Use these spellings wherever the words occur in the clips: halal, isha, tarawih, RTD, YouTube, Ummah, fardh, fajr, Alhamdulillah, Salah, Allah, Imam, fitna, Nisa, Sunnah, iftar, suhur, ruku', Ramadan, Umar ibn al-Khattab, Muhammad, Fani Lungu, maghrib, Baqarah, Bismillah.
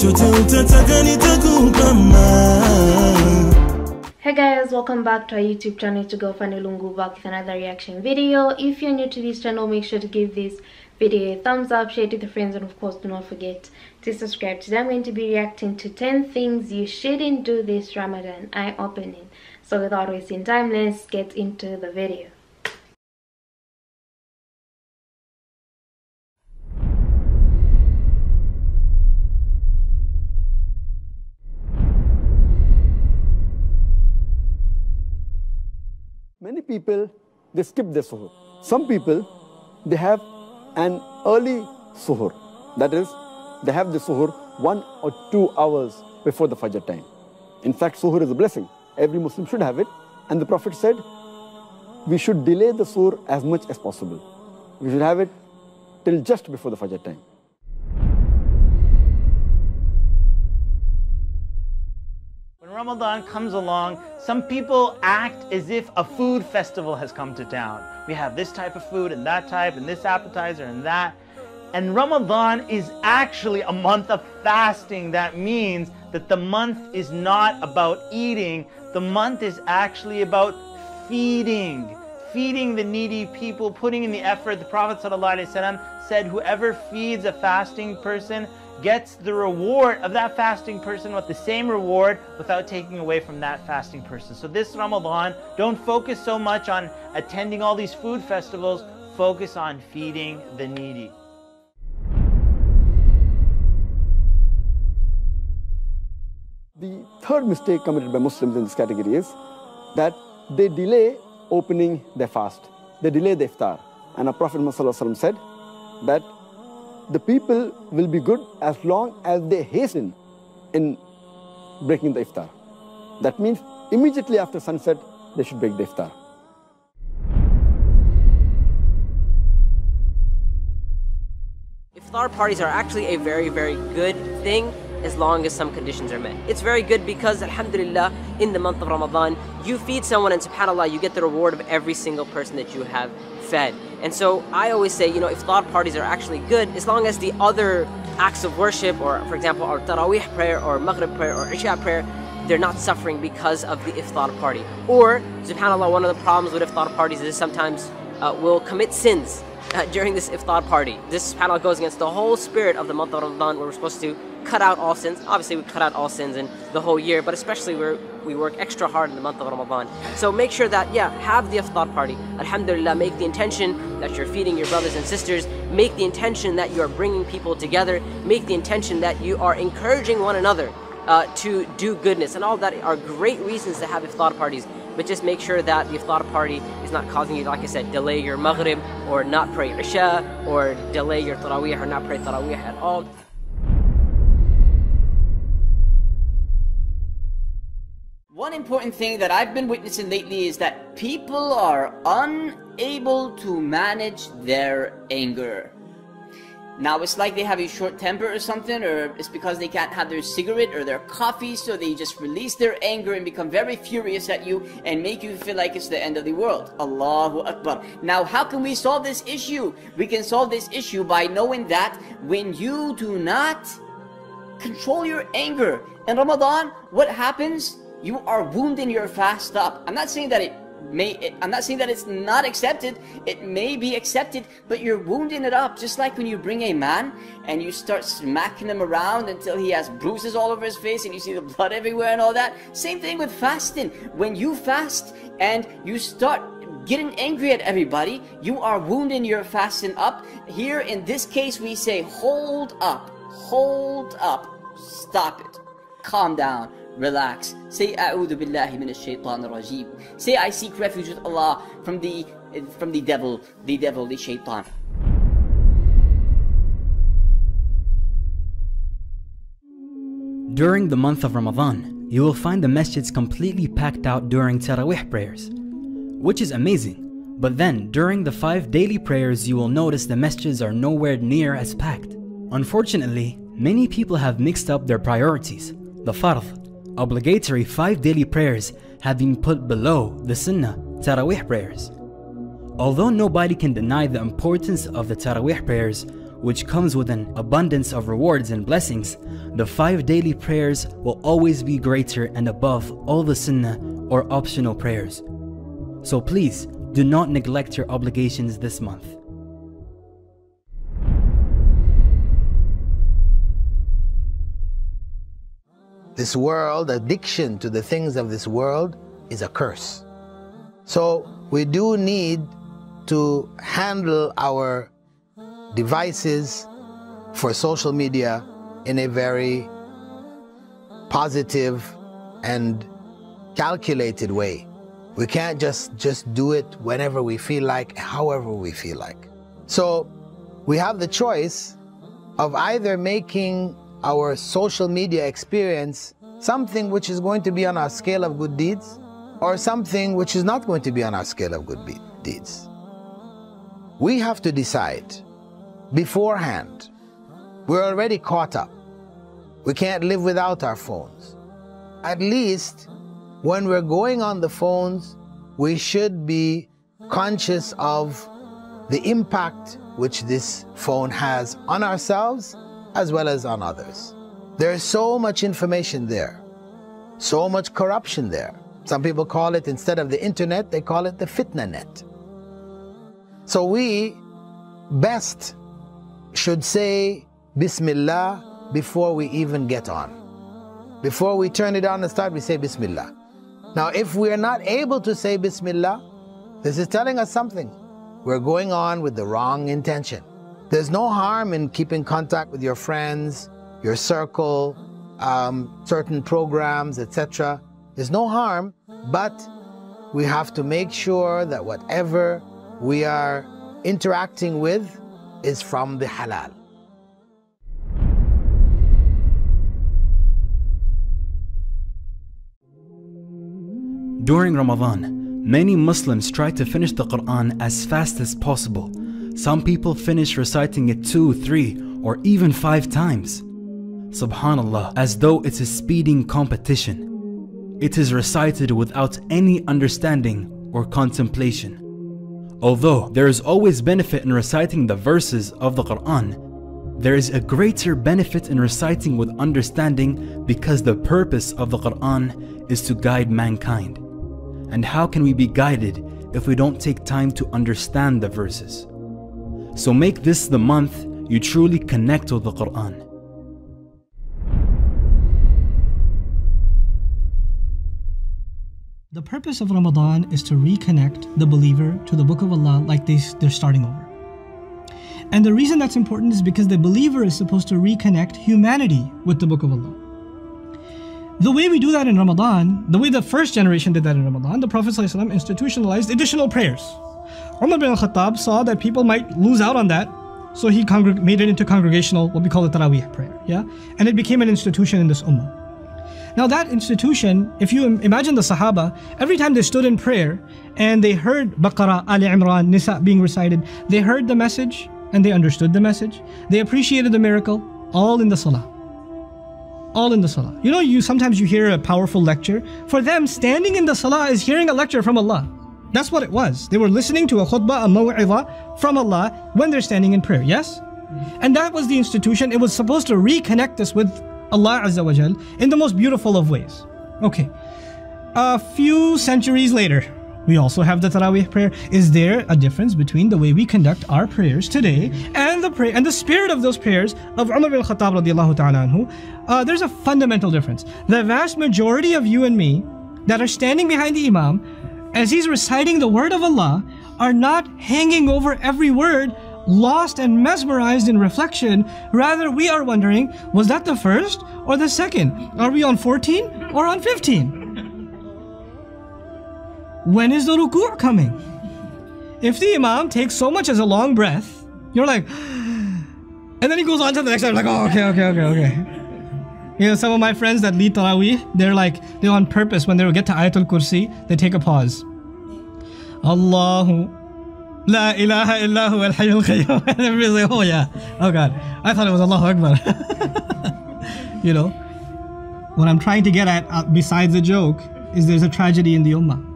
Hey guys, welcome back to our YouTube channel. It's your girl Fani Lungu back with another reaction video. If you're new to this channel, make sure to give this video a thumbs up, share it with your friends, and of course do not forget to subscribe. Today I'm going to be reacting to 10 things you shouldn't do this Ramadan. Eye-opening. So without wasting time, let's get into the video. Many people, they skip their suhur. Some people, they have an early suhur. That is, they have the suhur 1 or 2 hours before the fajr time. In fact, suhur is a blessing. Every Muslim should have it. And the Prophet said, we should delay the suhur as much as possible. We should have it till just before the fajr time. Ramadan comes along, some people act as if a food festival has come to town. We have this type of food and that type and this appetizer and that. And Ramadan is actually a month of fasting. That means that the month is not about eating. The month is actually about feeding. Feeding the needy people, putting in the effort. The Prophet ﷺ said, whoever feeds a fasting person gets the reward of that fasting person with the same reward without taking away from that fasting person. So this Ramadan, don't focus so much on attending all these food festivals, focus on feeding the needy. The third mistake committed by Muslims in this category is that they delay opening their fast. They delay the iftar. And our Prophet Muhammad said that the people will be good as long as they hasten in breaking the iftar. That means immediately after sunset, they should break the iftar. Iftar parties are actually a very, very good thing as long as some conditions are met. It's very good because, alhamdulillah, in the month of Ramadan, you feed someone and subhanAllah, you get the reward of every single person that you have fed. And so I always say, you know, iftar parties are actually good as long as the other acts of worship, or for example, our tarawih prayer or maghrib prayer or isha prayer, they're not suffering because of the iftar party. Or, subhanAllah, one of the problems with iftar parties is sometimes we'll commit sins during this iftar party. This, subhanAllah, goes against the whole spirit of the month of Ramadan, where we're supposed to cut out all sins. Obviously, we cut out all sins in the whole year, but especially we work extra hard in the month of Ramadan. So make sure that, yeah, have the iftar party. Alhamdulillah, make the intention that you're feeding your brothers and sisters. Make the intention that you are bringing people together. Make the intention that you are encouraging one another to do goodness. And all that are great reasons to have iftar parties. But just make sure that the iftar party is not causing you, like I said, delay your maghrib or not pray isha, or delay your tarawih or not pray tarawih at all. One important thing that I've been witnessing lately is that people are unable to manage their anger. Now it's like they have a short temper or something, or it's because they can't have their cigarette or their coffee, so they just release their anger and become very furious at you and make you feel like it's the end of the world. Allahu Akbar. Now how can we solve this issue? We can solve this issue by knowing that when you do not control your anger in Ramadan, what happens? You are wounding your fast up. I'm not saying that I'm not saying that it's not accepted. It may be accepted, but you're wounding it up. Just like when you bring a man and you start smacking him around until he has bruises all over his face and you see the blood everywhere and all that. Same thing with fasting. When you fast and you start getting angry at everybody, you are wounding your fasting up. Here in this case, we say, hold up, stop it, calm down. Relax. Say, A'udhu billahi minash shaitanir rajeem. Say, I seek refuge with Allah from the devil, the shaitan. During the month of Ramadan, you will find the masjids completely packed out during tarawih prayers, which is amazing. But then, during the 5 daily prayers, you will notice the masjids are nowhere near as packed. Unfortunately, many people have mixed up their priorities. The fardh, obligatory 5 daily prayers, have been put below the Sunnah tarawih prayers. Although nobody can deny the importance of the tarawih prayers, which comes with an abundance of rewards and blessings, the 5 daily prayers will always be greater and above all the sunnah or optional prayers. So please, do not neglect your obligations this month. This world, addiction to the things of this world is a curse. So we do need to handle our devices for social media in a very positive and calculated way. We can't just do it whenever we feel like, however we feel like. So we have the choice of either making our social media experience something which is going to be on our scale of good deeds, or something which is not going to be on our scale of good deeds. We have to decide beforehand. We're already caught up. We can't live without our phones. At least when we're going on the phones, we should be conscious of the impact which this phone has on ourselves as well as on others. There is so much information there, so much corruption there. Some people call it, instead of the internet, they call it the fitna net. So we best should say Bismillah before we even get on. Before we turn it on and start, we say Bismillah. Now, if we are not able to say Bismillah, this is telling us something. We're going on with the wrong intention. There's no harm in keeping contact with your friends, your circle, certain programs, etc. There's no harm, but we have to make sure that whatever we are interacting with is from the halal. During Ramadan, many Muslims try to finish the Quran as fast as possible. Some people finish reciting it 2, 3, or even 5 times. SubhanAllah, as though it's a speeding competition. It is recited without any understanding or contemplation. Although there is always benefit in reciting the verses of the Quran, there is a greater benefit in reciting with understanding, because the purpose of the Quran is to guide mankind. And how can we be guided if we don't take time to understand the verses? So make this the month you truly connect with the Quran. The purpose of Ramadan is to reconnect the believer to the Book of Allah, like they're starting over. And the reason that's important is because the believer is supposed to reconnect humanity with the Book of Allah. The way we do that in Ramadan, the way the first generation did that in Ramadan, the Prophet ﷺ institutionalized additional prayers. Umar ibn al-Khattab saw that people might lose out on that, so he made it into congregational, what we call the tarawih prayer, yeah? And it became an institution in this Ummah. Now that institution, if you imagine the Sahaba, every time they stood in prayer and they heard Baqarah, Ali Imran, Nisa being recited, they heard the message and they understood the message. They appreciated the miracle, all in the Salah. All in the Salah. You know, sometimes you hear a powerful lecture. For them, standing in the Salah is hearing a lecture from Allah. That's what it was. They were listening to a khutbah, a maw'idah from Allah when they're standing in prayer, yes? And that was the institution. It was supposed to reconnect us with Allah Azza wa Jal in the most beautiful of ways. Okay, a few centuries later, we also have the Tarawih prayer. Is there a difference between the way we conduct our prayers today and the spirit of those prayers of Umar ibn al-Khattab radiallahu ta'ala anhu? There's a fundamental difference. The vast majority of you and me that are standing behind the Imam, as he's reciting the word of Allah, are not hanging over every word, lost and mesmerized in reflection. Rather, we are wondering, was that the first or the second? Are we on 14 or on 15? When is the ruku' coming? If the Imam takes so much as a long breath, you're like, and then he goes on to the next time, like, oh, okay. You know, some of my friends that lead Tarawih, they're like, they on purpose, when they get to Ayatul Kursi, they take a pause. Allahu La ilaha illahu al hayyul qayyum. And everybody's like, oh yeah, oh God, I thought it was Allahu Akbar. You know, what I'm trying to get at, besides the joke, is there's a tragedy in the Ummah.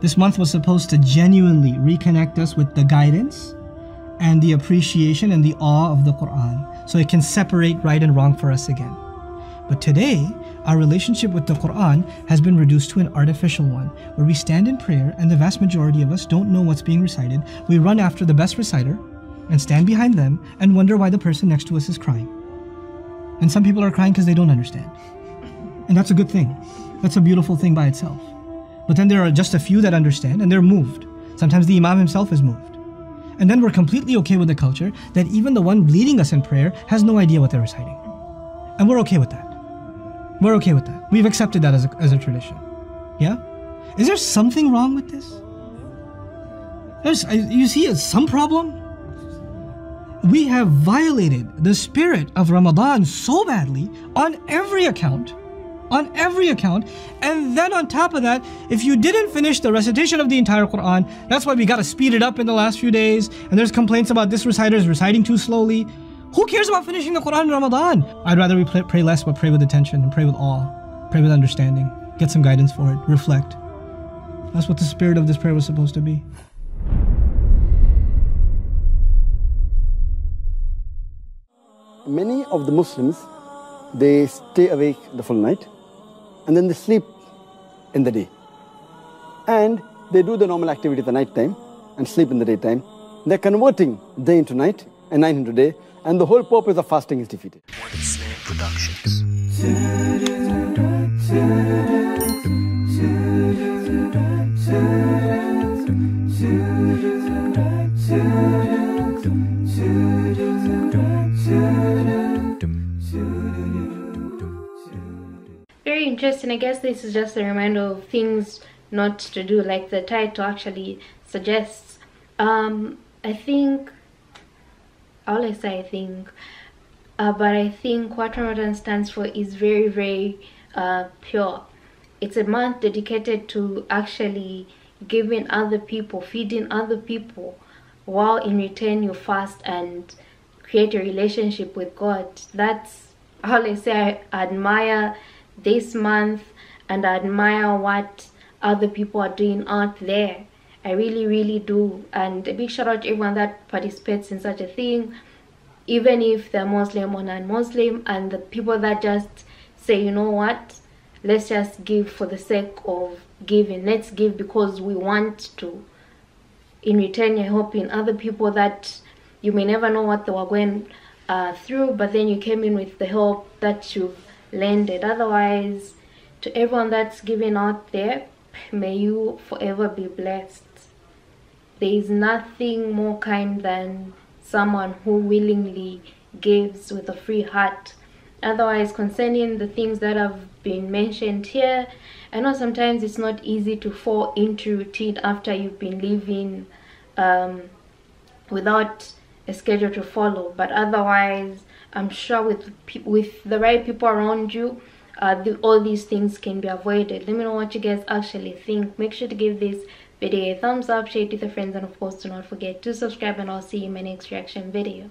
This month was supposed to genuinely reconnect us with the guidance and the appreciation and the awe of the Quran, so it can separate right and wrong for us again. But today, our relationship with the Quran has been reduced to an artificial one, where we stand in prayer and the vast majority of us don't know what's being recited. We run after the best reciter and stand behind them and wonder why the person next to us is crying. And some people are crying because they don't understand. And that's a good thing. That's a beautiful thing by itself. But then there are just a few that understand and they're moved. Sometimes the Imam himself is moved. And then we're completely okay with the culture that even the one leading us in prayer has no idea what they're reciting. And we're okay with that. We're okay with that. We've accepted that as a tradition. Yeah? Is there something wrong with this? You see some problem? We have violated the spirit of Ramadan so badly on every account, and then on top of that, if you didn't finish the recitation of the entire Quran, that's why we got to speed it up in the last few days, and there's complaints about this reciter is reciting too slowly. Who cares about finishing the Quran in Ramadan? I'd rather we pray less, but pray with attention and pray with awe, pray with understanding, get some guidance for it, reflect. That's what the spirit of this prayer was supposed to be. Many of the Muslims, they stay awake the full night, and then they sleep in the day. And they do the normal activity at the night time and sleep in the daytime. They're converting day into night and night into day, and the whole purpose of fasting is defeated. Productions. Very interesting. I guess this is just a reminder of things not to do, like the title actually suggests. I think what Ramadan stands for is very, very pure. It's a month dedicated to actually giving other people, feeding other people, while in return you fast and create a relationship with God. That's all I say. I admire this month, and I admire what other people are doing out there. I really, really do. And a big shout out to everyone that participates in such a thing, even if they're Muslim or non-Muslim, and the people that just say, you know what, let's just give for the sake of giving. Let's give because we want to. In return, you're helping other people that you may never know what they were going through, but then you came in with the help that you've landed. Otherwise, to everyone that's giving out there, may you forever be blessed. There is nothing more kind than someone who willingly gives with a free heart. Otherwise, concerning the things that have been mentioned here, I know sometimes it's not easy to fall into routine after you've been living without a schedule to follow, but otherwise, I'm sure with the right people around you, all these things can be avoided. Let me know what you guys actually think. Make sure to give this video a thumbs up, share it with your friends, and of course do not forget to subscribe, and I'll see you in my next reaction video.